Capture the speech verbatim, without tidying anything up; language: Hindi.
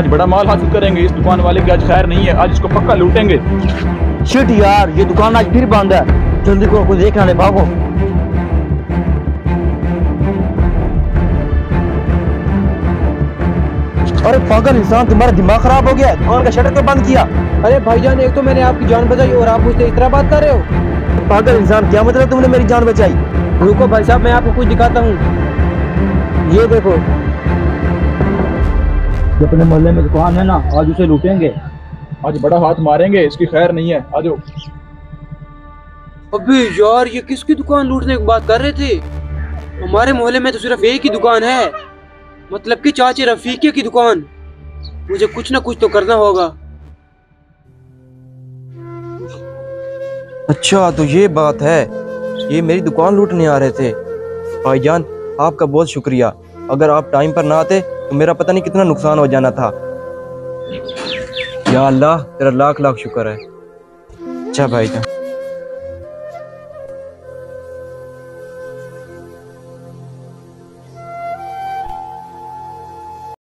आज बड़ा माल हासिल करेंगे। इस दुकान वाले की आज खैर नहीं है, आज इसको पक्का लूटेंगे। शिट यार, ये दुकान आज फिर बंद है, जल्दी को कुछ देखना है, भागो। अरे पागल इंसान, तुम्हारा दिमाग खराब हो गया, दुकान का शटर क्यों बंद किया? अरे भाईजान, एक तो मैंने आपकी जान बचाई और आप मुझसे इतना बात कर रहे हो। पागल इंसान, क्या मतलब तुमने मेरी जान बचाई? रुको भाई साहब, मैं आपको कुछ दिखाता हूँ। ये देखो, अपने मोहल्ले में दुकान है ना, आज उसे लूटेंगे, आज बड़ा हाथ मारेंगे, इसकी खैर नहीं है। आ जाओ। अबे यार, ये किसकी दुकान लूटने की बात कर रहे थे? हमारे मोहल्ले में तो सिर्फ एक ही दुकान है, मतलब कि चाचे रफीके की दुकान। मुझे कुछ ना कुछ तो करना होगा। अच्छा तो ये बात है, ये मेरी दुकान लूटने आ रहे थे। भाईजान आपका बहुत शुक्रिया, अगर आप टाइम पर ना आते तो मेरा पता नहीं कितना नुकसान हो जाना था। या अल्लाह, तेरा लाख लाख शुक्र है। अच्छा भाईजान।